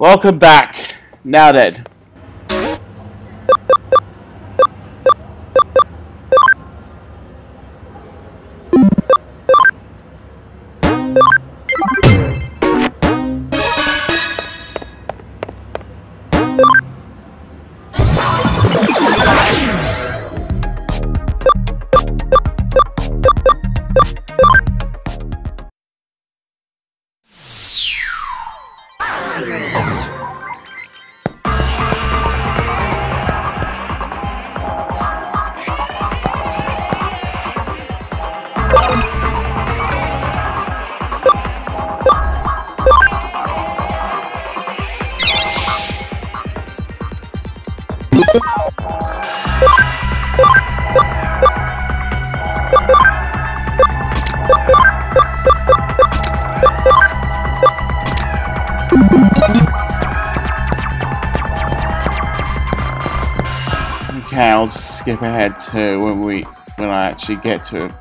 Welcome back. Now then. Okay, I'll skip ahead to when I actually get to it.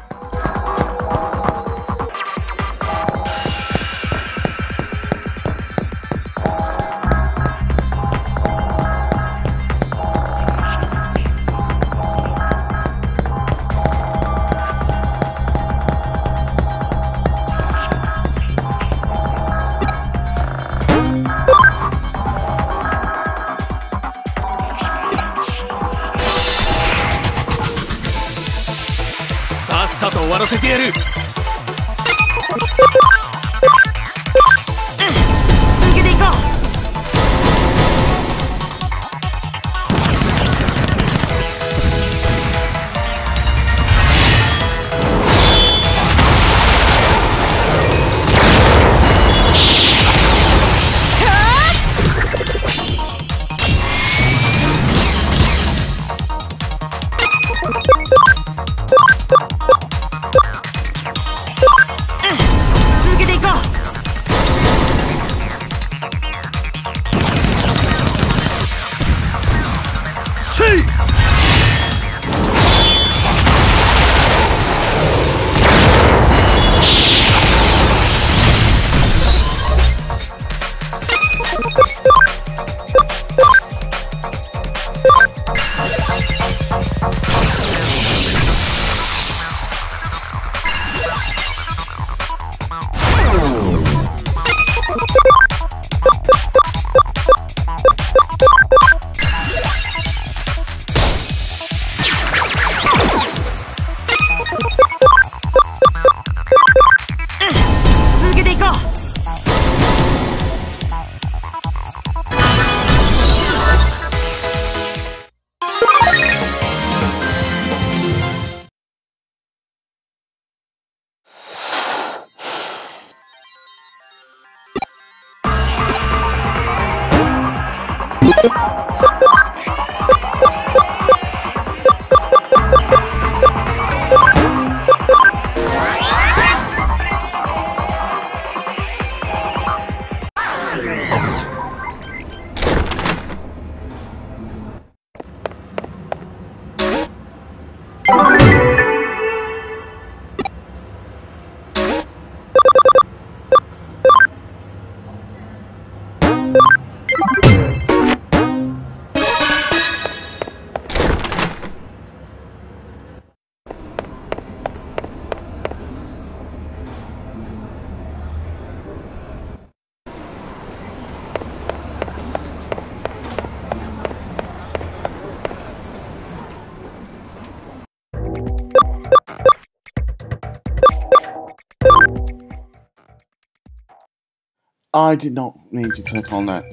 I did not mean to click on that.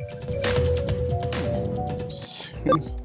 Seriously.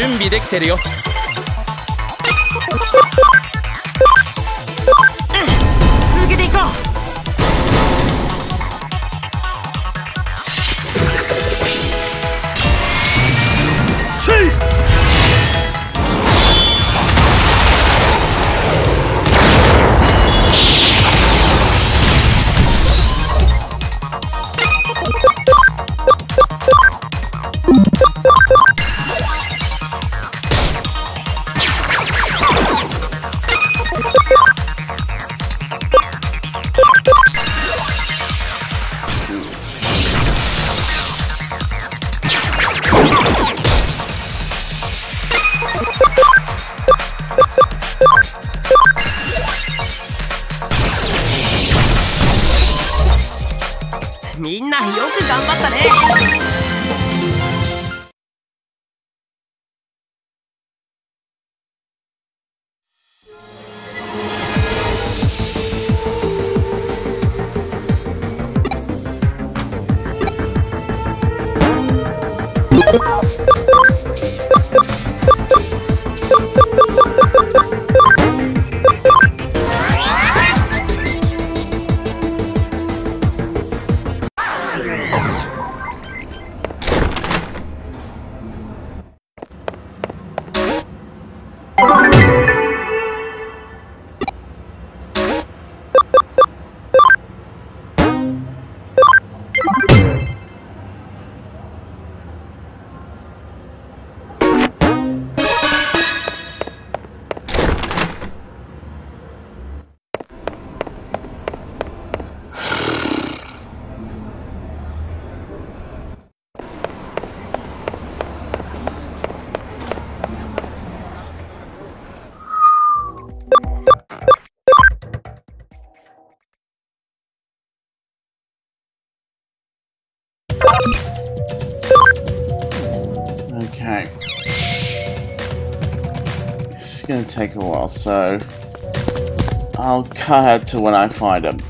準備できてるよ。続けていこう。 みんなよく頑張ったね。 Okay. It's gonna take a while, so I'll cut out to when I find them.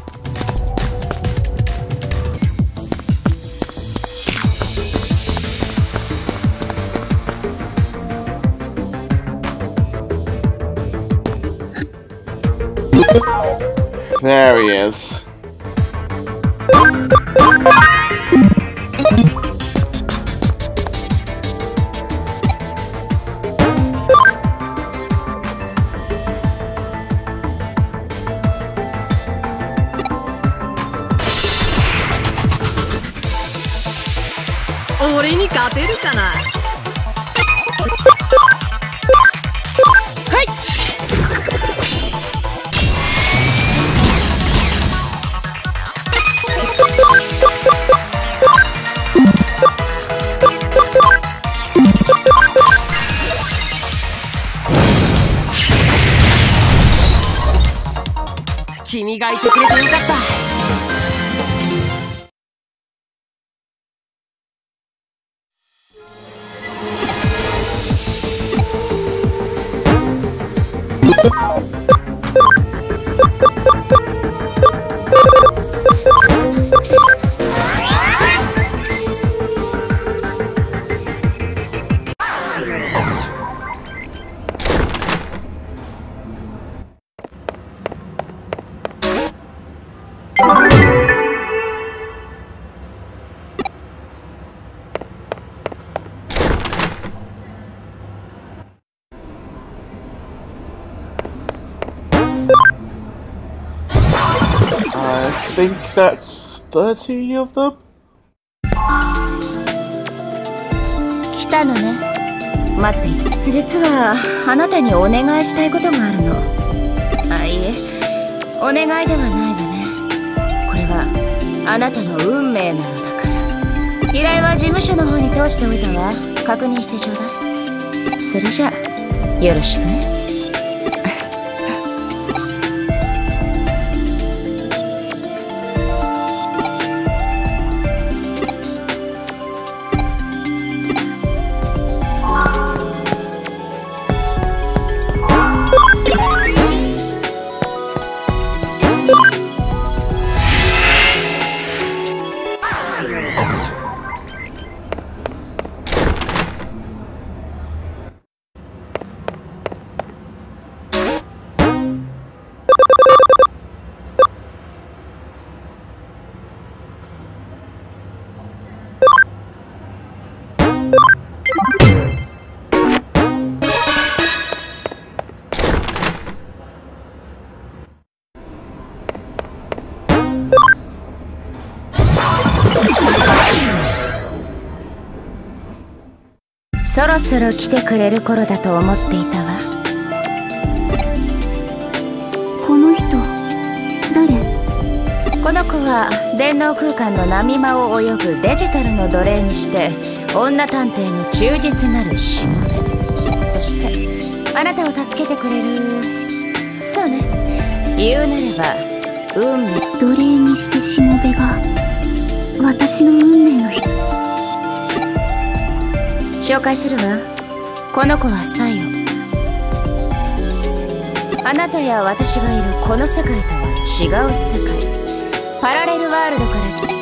There he is. I think that's 30 of them. 来たのね。待って。実はあなたにお願いしたいことがあるの。あ、いえ、お願いではないわね。これはあなたの運命なのだから。依頼は事務所の方に通しておいたわ。確認してちょうだい。それじゃあよろしくね。そろそろ来てくれる頃だと思っていたわ。この人誰？この子は電脳空間の波間を泳ぐデジタルの奴隷にして女探偵の忠実なるしもべ、そしてあなたを助けてくれる、そうね、言うなれば運命、奴隷にしてしもべが私の運命の人。紹介するわ。この子はサヨ。あなたや私がいるこの世界とは違う世界、パラレルワールドから来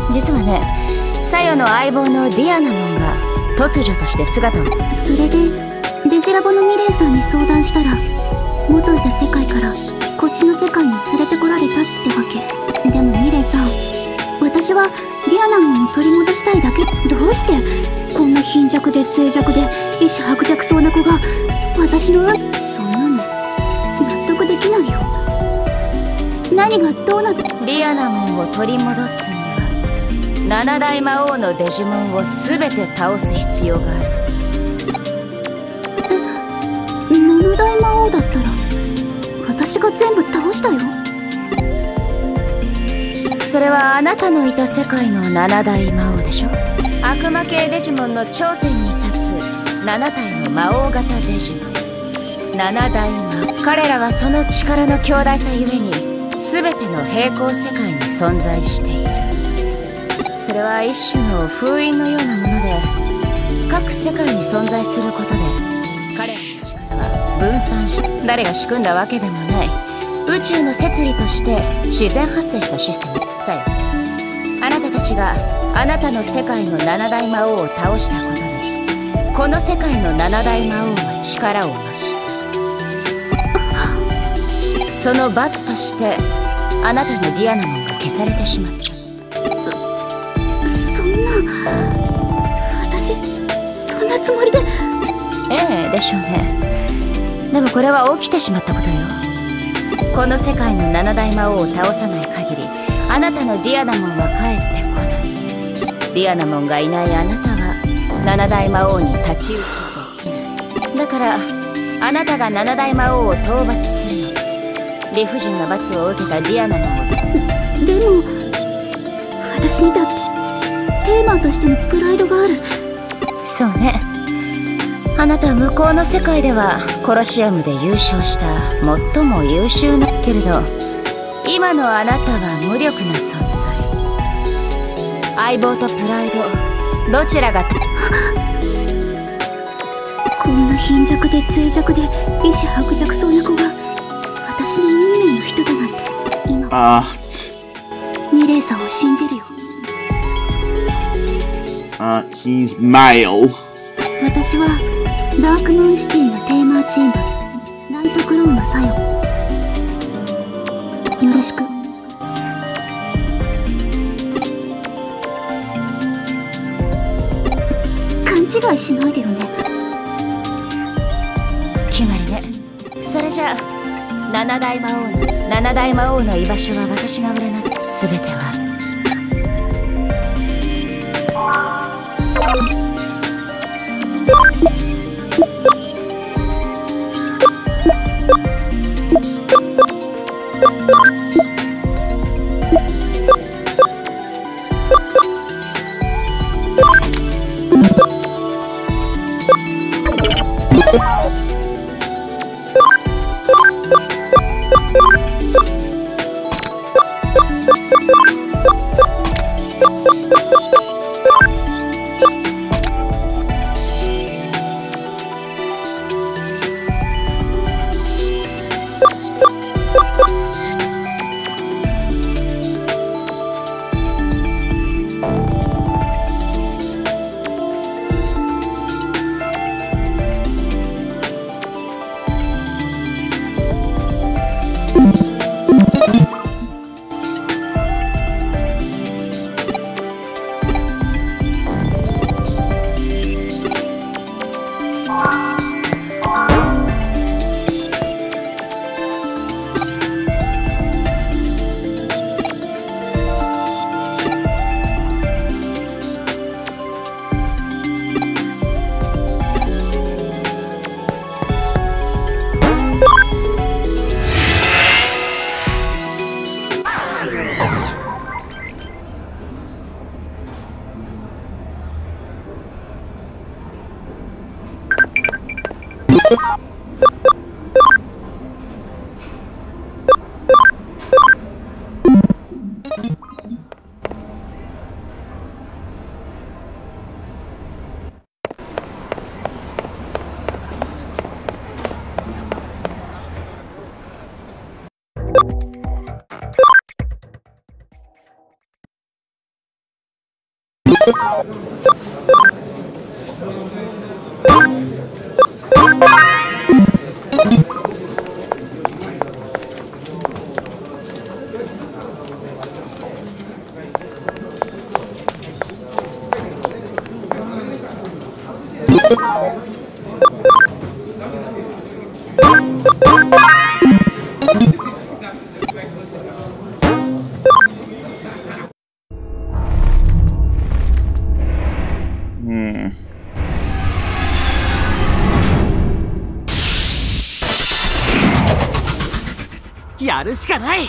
た。実はね、サヨの相棒のディアナモンが突如として姿を。それでデジラボのミレイさんに相談したら、元いた世界からこっちの世界に連れてこられたってわけ。でもミレイさん、私はディアナモンを取り戻したいだけ。どうしてこんな貧弱で脆弱で意志薄弱そうな子が私の運…そんなの納得できないよ。何がどうなって…リアナモンを取り戻すには七大魔王のデジモンを全て倒す必要がある。え、七大魔王だったら私が全部倒したよ。それはあなたのいた世界の七大魔王でしょ。悪魔系デジモンの頂点に立つ7体の魔王型デジモン、7大魔。彼らはその力の強大さゆえに全ての平行世界に存在している。それは一種の封印のようなもので、各世界に存在することで彼らの力は分散して、誰が仕組んだわけでもない宇宙の摂理として自然発生したシステムさよ。あなたたちがあなたの世界の七大魔王を倒したことで、この世界の七大魔王は力を増した。その罰としてあなたのディアナモンが消されてしまった。そんな私そんなつもりで。ええでしょうね。でもこれは起きてしまったことよ。この世界の七大魔王を倒さない限り、あなたのディアナモンは帰ってこない。ディアナモンがいないあなたは七大魔王に太刀打ちできない。だからあなたが七大魔王を討伐するの、理不尽な罰を受けたディアナモンを。でも私にだってテーマとしてのプライドがある。そうね、あなたは向こうの世界ではコロシアムで優勝した最も優秀な、けれど今のあなたは無力な存在。相棒とプライド、どちらがこんな貧弱で脆弱で意志薄弱そうな子が私の運命の人だなんて。今ミレイさんを信じるよ。He's male。私はダークムーンシティのテーマーチーム、ナイトクローンの作用。よろしく。勘違いしないでよね。決まりね。それじゃあ七大魔王の居場所は私が占って、すべてはやるしかない。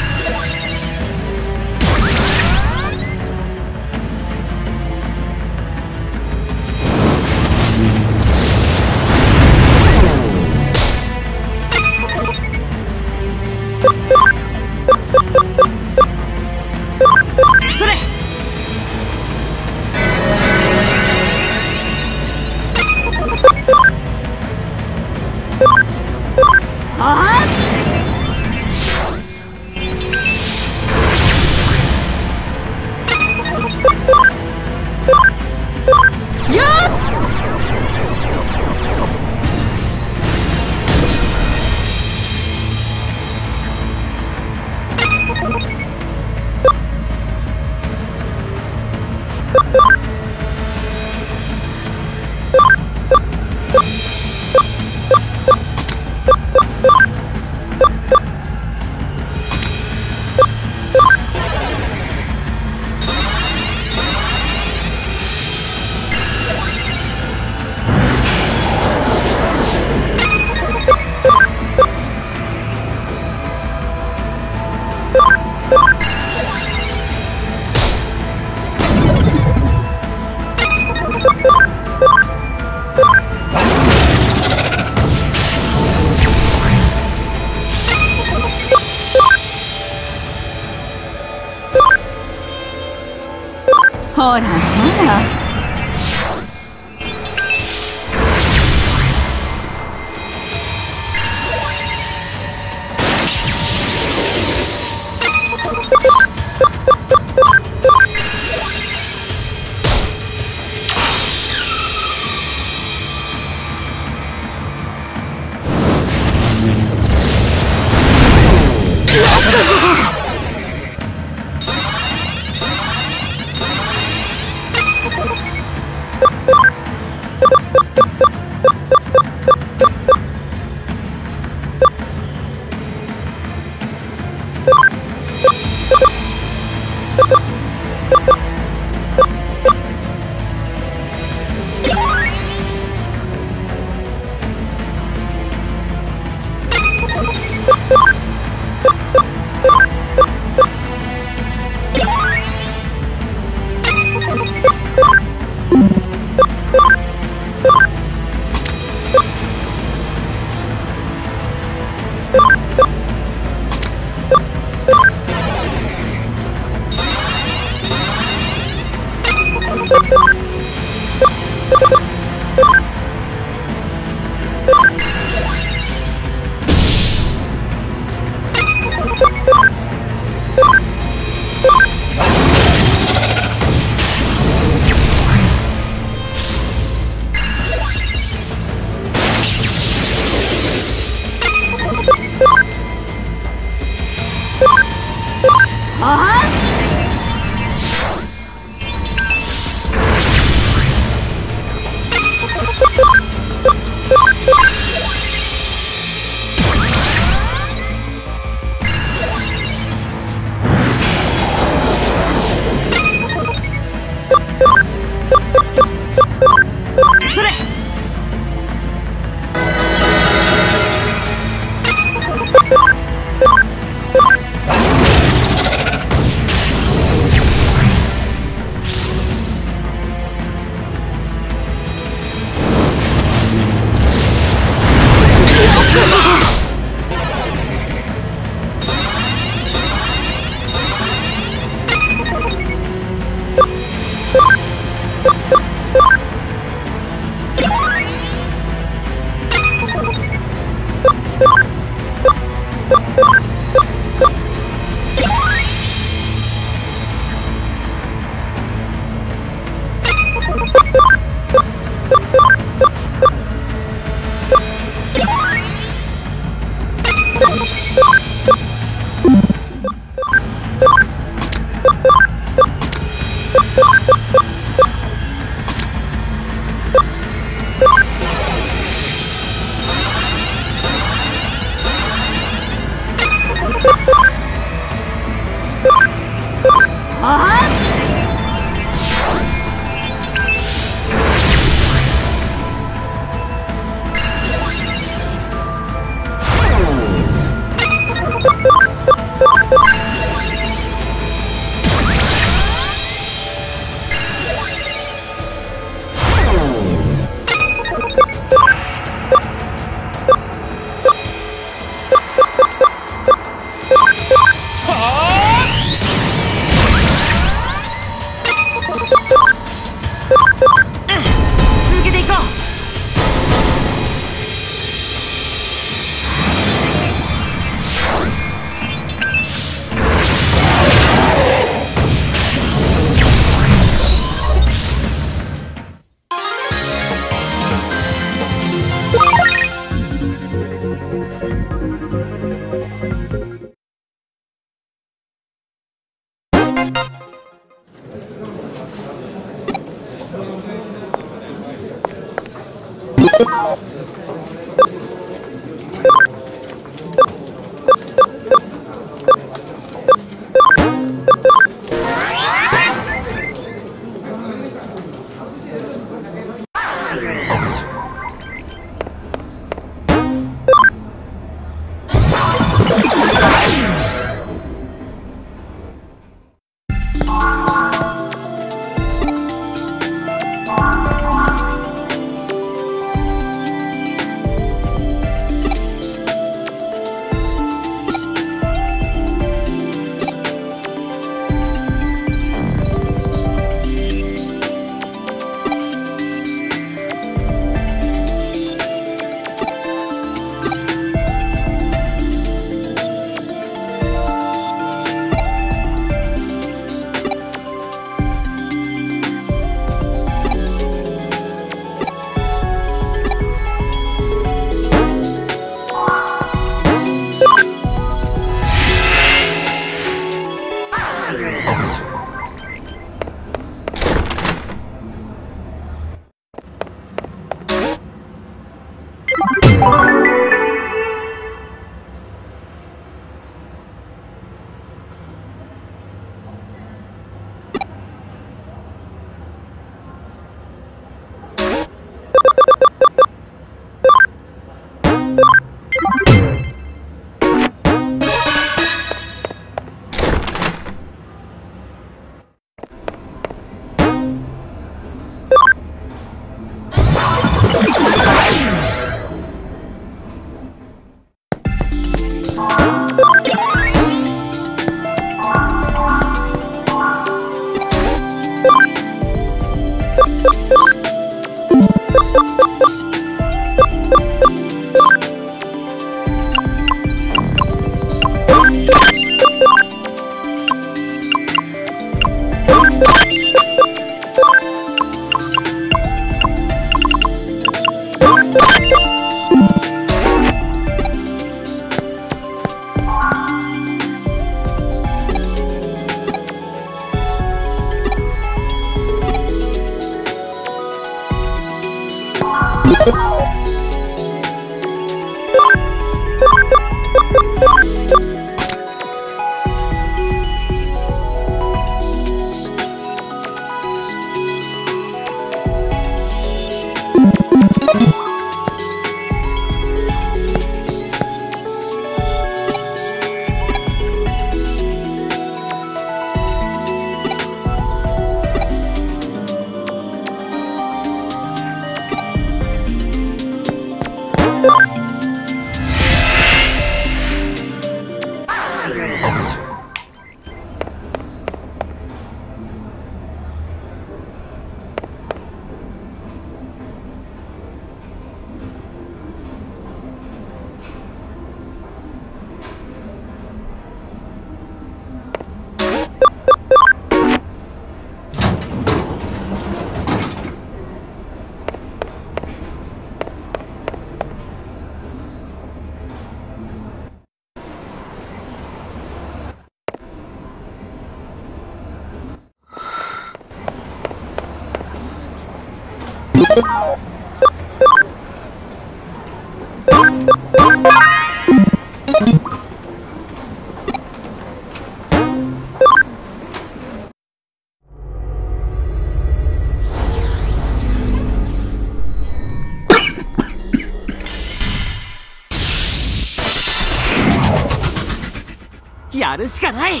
やるしかない。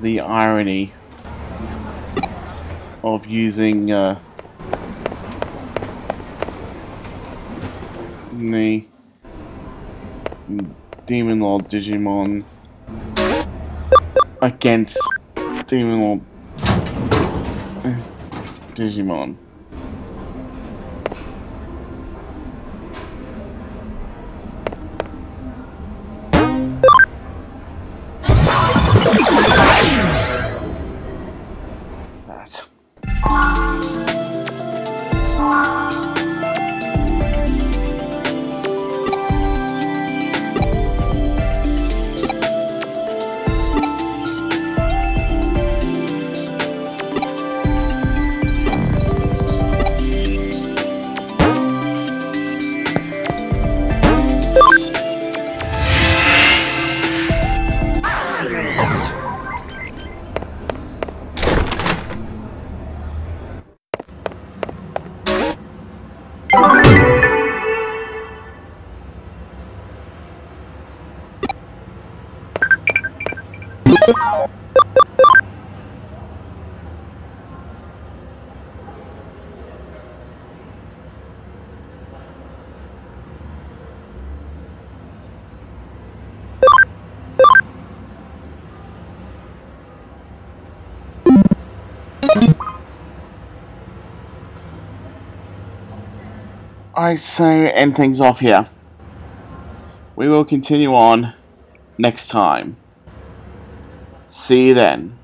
The irony of using the Demon Lord Digimon against Demon Lord Digimon. So end things off here. We will continue on next time. See you then.